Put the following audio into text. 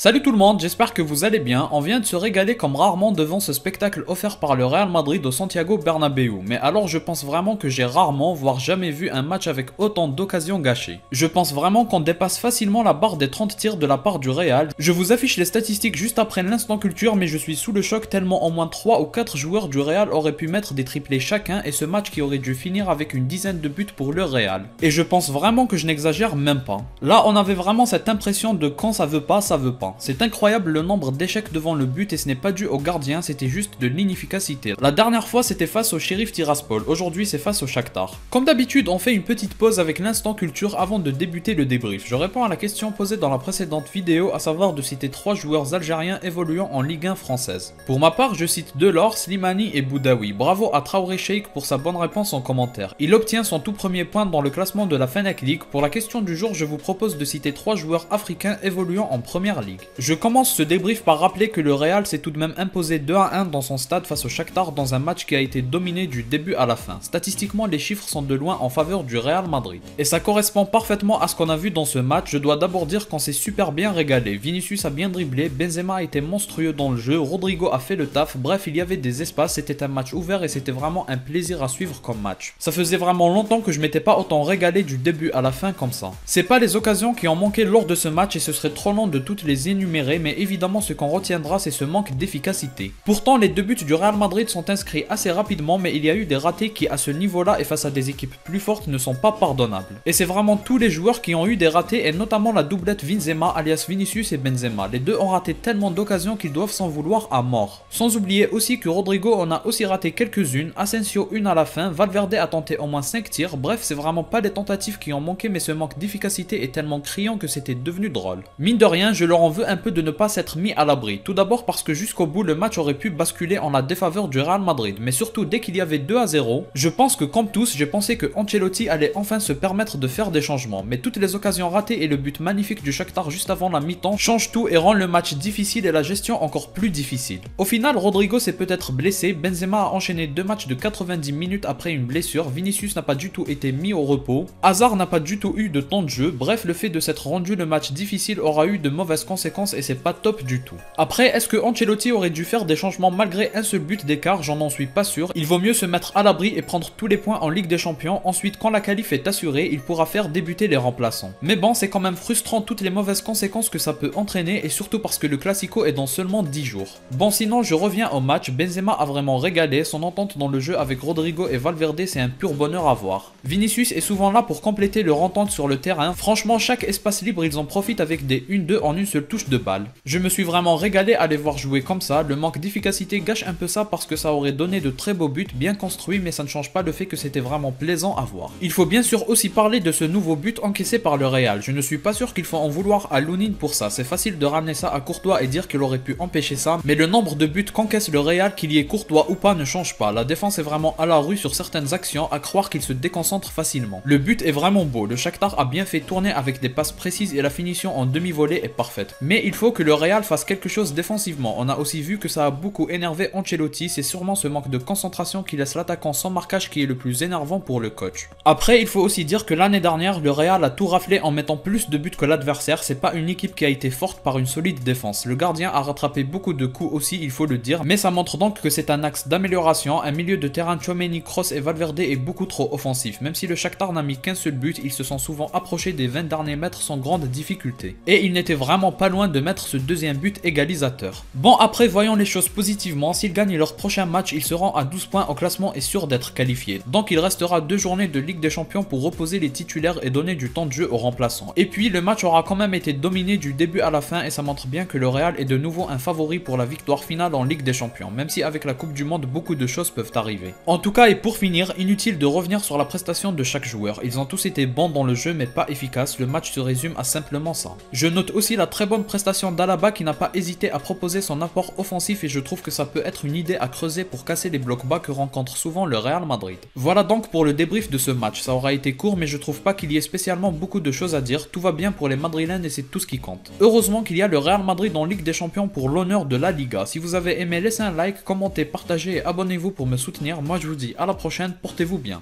Salut tout le monde, j'espère que vous allez bien. On vient de se régaler comme rarement devant ce spectacle offert par le Real Madrid au Santiago Bernabéu. Mais alors je pense vraiment que j'ai rarement, voire jamais vu un match avec autant d'occasions gâchées. Je pense vraiment qu'on dépasse facilement la barre des 30 tirs de la part du Real. Je vous affiche les statistiques juste après l'instant culture, mais je suis sous le choc tellement au moins 3 ou 4 joueurs du Real auraient pu mettre des triplés chacun et ce match qui aurait dû finir avec une dizaine de buts pour le Real. Et je pense vraiment que je n'exagère même pas. Là on avait vraiment cette impression de quand ça veut pas, ça veut pas. C'est incroyable le nombre d'échecs devant le but et ce n'est pas dû au gardien, c'était juste de l'inefficacité. La dernière fois c'était face au Sheriff Tiraspol, aujourd'hui c'est face au Shakhtar. Comme d'habitude on fait une petite pause avec l'instant culture avant de débuter le débrief. Je réponds à la question posée dans la précédente vidéo, à savoir de citer 3 joueurs algériens évoluant en Ligue 1 française. Pour ma part je cite Delors, Slimani et Boudaoui. Bravo à Traoré Sheikh pour sa bonne réponse en commentaire. Il obtient son tout premier point dans le classement de la Fennec League. Pour la question du jour je vous propose de citer 3 joueurs africains évoluant en première ligue. Je commence ce débrief par rappeler que le Real s'est tout de même imposé 2-1 dans son stade face au Shakhtar dans un match qui a été dominé du début à la fin. Statistiquement, les chiffres sont de loin en faveur du Real Madrid. Et ça correspond parfaitement à ce qu'on a vu dans ce match. Je dois d'abord dire qu'on s'est super bien régalé. Vinicius a bien dribblé, Benzema a été monstrueux dans le jeu, Rodrigo a fait le taf. Bref, il y avait des espaces, c'était un match ouvert et c'était vraiment un plaisir à suivre comme match. Ça faisait vraiment longtemps que je m'étais pas autant régalé du début à la fin comme ça. C'est pas les occasions qui ont manqué lors de ce match et ce serait trop long de toutes les énumérés, mais évidemment ce qu'on retiendra c'est ce manque d'efficacité. Pourtant les deux buts du Real Madrid sont inscrits assez rapidement, mais il y a eu des ratés qui à ce niveau là et face à des équipes plus fortes ne sont pas pardonnables. Et c'est vraiment tous les joueurs qui ont eu des ratés et notamment la doublette Vinzema alias Vinicius et Benzema. Les deux ont raté tellement d'occasions qu'ils doivent s'en vouloir à mort. Sans oublier aussi que Rodrigo en a aussi raté quelques-unes, Asensio une à la fin, Valverde a tenté au moins 5 tirs, bref c'est vraiment pas des tentatives qui ont manqué mais ce manque d'efficacité est tellement criant que c'était devenu drôle. Mine de rien je leur en veut un peu de ne pas s'être mis à l'abri. Tout d'abord parce que jusqu'au bout le match aurait pu basculer en la défaveur du Real Madrid, mais surtout dès qu'il y avait 2-0, je pense que comme tous, j'ai pensé que Ancelotti allait enfin se permettre de faire des changements, mais toutes les occasions ratées et le but magnifique du Shakhtar juste avant la mi-temps changent tout et rendent le match difficile et la gestion encore plus difficile. Au final, Rodrigo s'est peut-être blessé, Benzema a enchaîné 2 matchs de 90 minutes après une blessure, Vinicius n'a pas du tout été mis au repos, Hazard n'a pas du tout eu de temps de jeu, bref le fait de s'être rendu le match difficile aura eu de mauvaises conséquences et c'est pas top du tout. Après, est-ce que Ancelotti aurait dû faire des changements malgré un seul but d'écart? J'en suis pas sûr. Il vaut mieux se mettre à l'abri et prendre tous les points en Ligue des Champions. Ensuite, quand la qualif est assurée, il pourra faire débuter les remplaçants. Mais bon, c'est quand même frustrant toutes les mauvaises conséquences que ça peut entraîner et surtout parce que le Clásico est dans seulement 10 jours. Bon, sinon, je reviens au match. Benzema a vraiment régalé. Son entente dans le jeu avec Rodrigo et Valverde, c'est un pur bonheur à voir. Vinicius est souvent là pour compléter leur entente sur le terrain. Franchement, chaque espace libre, ils en profitent avec des 1-2 en une seule touche de balle. Je me suis vraiment régalé à les voir jouer comme ça. Le manque d'efficacité gâche un peu ça parce que ça aurait donné de très beaux buts bien construits, mais ça ne change pas le fait que c'était vraiment plaisant à voir. Il faut bien sûr aussi parler de ce nouveau but encaissé par le Real. Je ne suis pas sûr qu'il faut en vouloir à Lunin pour ça. C'est facile de ramener ça à Courtois et dire qu'il aurait pu empêcher ça, mais le nombre de buts qu'encaisse le Real, qu'il y ait Courtois ou pas, ne change pas. La défense est vraiment à la rue sur certaines actions, à croire qu'il se déconcentre facilement. Le but est vraiment beau. Le Shakhtar a bien fait tourner avec des passes précises et la finition en demi-volée est parfaite. Mais il faut que le Real fasse quelque chose défensivement. On a aussi vu que ça a beaucoup énervé Ancelotti. C'est sûrement ce manque de concentration qui laisse l'attaquant sans marquage qui est le plus énervant pour le coach. Après, il faut aussi dire que l'année dernière, le Real a tout raflé en mettant plus de buts que l'adversaire. C'est pas une équipe qui a été forte par une solide défense. Le gardien a rattrapé beaucoup de coups aussi, il faut le dire. Mais ça montre donc que c'est un axe d'amélioration. Un milieu de terrain Chouameni, Kroos et Valverde est beaucoup trop offensif. Même si le Shakhtar n'a mis qu'un seul but, ils se sont souvent approchés des 20 derniers mètres sans grande difficulté. Et il n'était vraiment pas loin de mettre ce deuxième but égalisateur. Bon, après voyons les choses positivement, s'ils gagnent leur prochain match, ils seront à 12 points au classement et sûrs d'être qualifiés. Donc il restera 2 journées de Ligue des Champions pour reposer les titulaires et donner du temps de jeu aux remplaçants. Et puis le match aura quand même été dominé du début à la fin et ça montre bien que le Real est de nouveau un favori pour la victoire finale en Ligue des Champions, même si avec la Coupe du Monde beaucoup de choses peuvent arriver. En tout cas et pour finir, inutile de revenir sur la prestation de chaque joueur. Ils ont tous été bons dans le jeu mais pas efficaces, le match se résume à simplement ça. Je note aussi la très bonne prestation d'Alaba qui n'a pas hésité à proposer son apport offensif et je trouve que ça peut être une idée à creuser pour casser les blocs bas que rencontre souvent le Real Madrid. Voilà donc pour le débrief de ce match, ça aura été court mais je trouve pas qu'il y ait spécialement beaucoup de choses à dire, tout va bien pour les Madrilènes et c'est tout ce qui compte. Heureusement qu'il y a le Real Madrid en Ligue des Champions pour l'honneur de la Liga. Si vous avez aimé laissez un like, commentez, partagez et abonnez-vous pour me soutenir, moi je vous dis à la prochaine, portez-vous bien.